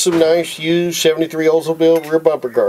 some nice used 73 Oldsmobile rear bumper guards.